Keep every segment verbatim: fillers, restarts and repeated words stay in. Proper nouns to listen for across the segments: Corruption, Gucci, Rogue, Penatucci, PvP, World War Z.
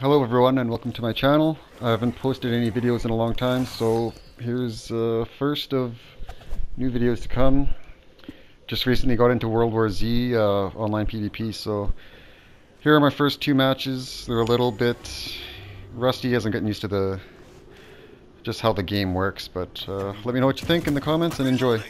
Hello everyone and welcome to my channel. I haven't posted any videos in a long time, so here's the uh, first of new videos to come. Just recently got into World War Z uh, online PvP, so here are my first two matches. They're a little bit rusty, hasn't gotten used to the just how the game works, but uh, let me know what you think in the comments and enjoy.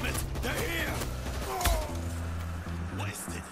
Damn it! They're here! Oh. Wasted.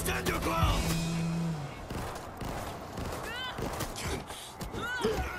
Stand your ground!